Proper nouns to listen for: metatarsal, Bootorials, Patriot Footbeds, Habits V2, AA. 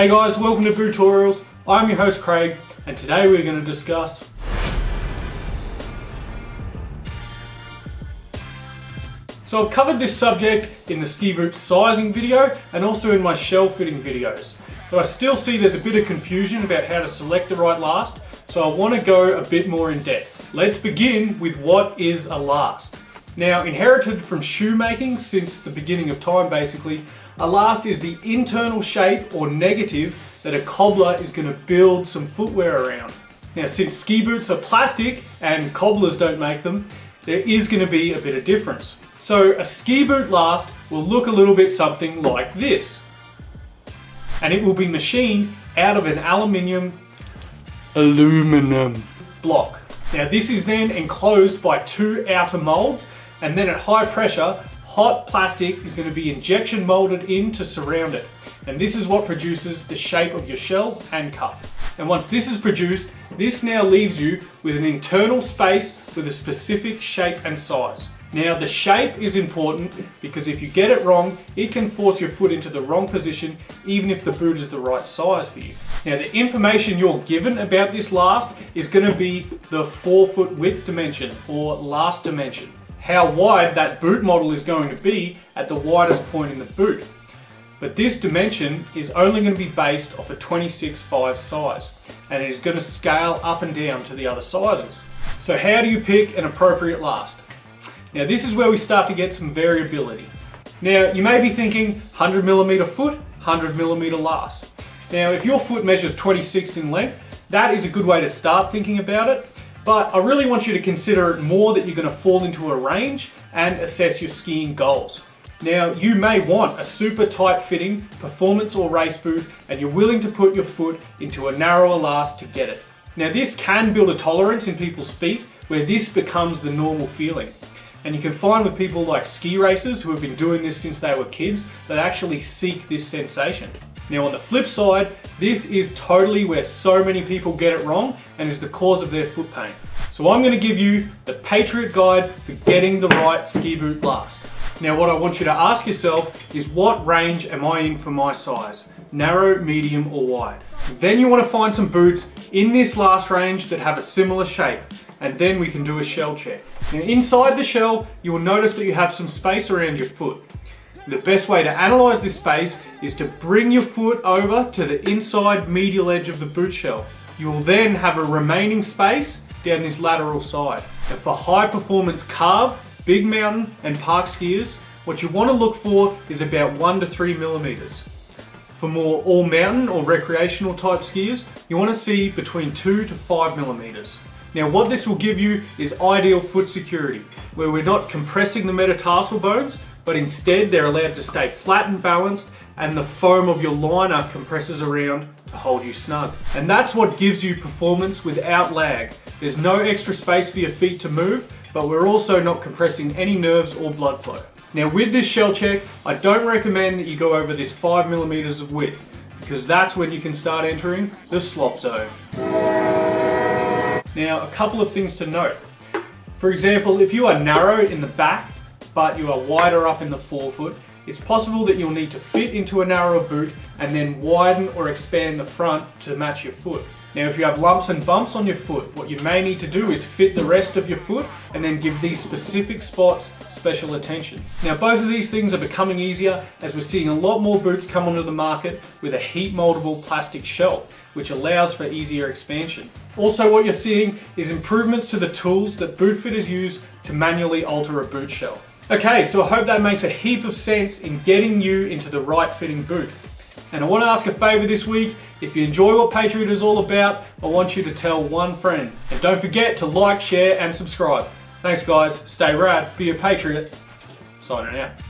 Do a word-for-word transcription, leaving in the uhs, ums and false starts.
Hey guys, welcome to Bootorials. I'm your host Craig, and today we're going to discuss So I've covered this subject in the ski boot sizing video and also in my shell fitting videos. But I still see there's a bit of confusion about how to select the right last, so I want to go a bit more in depth. Let's begin with what is a last. Now, inherited from shoemaking since the beginning of time basically, a last is the internal shape or negative that a cobbler is going to build some footwear around. Now, since ski boots are plastic and cobblers don't make them, there is going to be a bit of difference. So a ski boot last will look a little bit something like this. And it will be machined out of an aluminium aluminum block. Now this is then enclosed by two outer molds, and then at high pressure, hot plastic is going to be injection molded in to surround it. And this is what produces the shape of your shell and cuff. And once this is produced, this now leaves you with an internal space with a specific shape and size. Now the shape is important because if you get it wrong, it can force your foot into the wrong position even if the boot is the right size for you. Now the information you're given about this last is going to be the four foot width dimension or last dimension. How wide that boot model is going to be at the widest point in the boot. But this dimension is only going to be based off a twenty-six five size, and it is going to scale up and down to the other sizes. So how do you pick an appropriate last? Now this is where we start to get some variability. Now you may be thinking one hundred millimeter foot, one hundred millimeter last. Now if your foot measures twenty-six in length, that is a good way to start thinking about it, but I really want you to consider it more that you're going to fall into a range and assess your skiing goals. Now you may want a super tight fitting performance or race boot, and you're willing to put your foot into a narrower last to get it. Now this can build a tolerance in people's feet where this becomes the normal feeling. And you can find with people like ski racers who have been doing this since they were kids that actually seek this sensation. Now on the flip side, this is totally where so many people get it wrong and is the cause of their foot pain. So I'm going to give you the Patriot Guide for getting the right ski boot last. Now what I want you to ask yourself is, what range am I in for my size? Narrow, medium or wide? Then you want to find some boots in this last range that have a similar shape, and then we can do a shell check. Now inside the shell, you will notice that you have some space around your foot. The best way to analyze this space is to bring your foot over to the inside medial edge of the boot shell. You will then have a remaining space down this lateral side. And for high performance carve, big mountain and park skiers, what you want to look for is about one to three millimeters. For more all mountain or recreational type skiers, you want to see between two to five millimeters. Now what this will give you is ideal foot security, where we're not compressing the metatarsal bones, but instead they're allowed to stay flat and balanced, and the foam of your liner compresses around to hold you snug. And that's what gives you performance without lag. There's no extra space for your feet to move, but we're also not compressing any nerves or blood flow. Now with this shell check, I don't recommend that you go over this five millimeters of width, because that's when you can start entering the slop zone. Now, a couple of things to note. For example, if you are narrow in the back, but you are wider up in the forefoot, it's possible that you'll need to fit into a narrower boot and then widen or expand the front to match your foot. Now, if you have lumps and bumps on your foot, what you may need to do is fit the rest of your foot and then give these specific spots special attention. Now, both of these things are becoming easier as we're seeing a lot more boots come onto the market with a heat moldable plastic shell, which allows for easier expansion. Also, what you're seeing is improvements to the tools that boot fitters use to manually alter a boot shell. Okay, so I hope that makes a heap of sense in getting you into the right fitting boot. And I want to ask a favor this week. If you enjoy what Patriot is all about, I want you to tell one friend. And don't forget to like, share, and subscribe. Thanks guys, stay rad, be a Patriot. Signing out.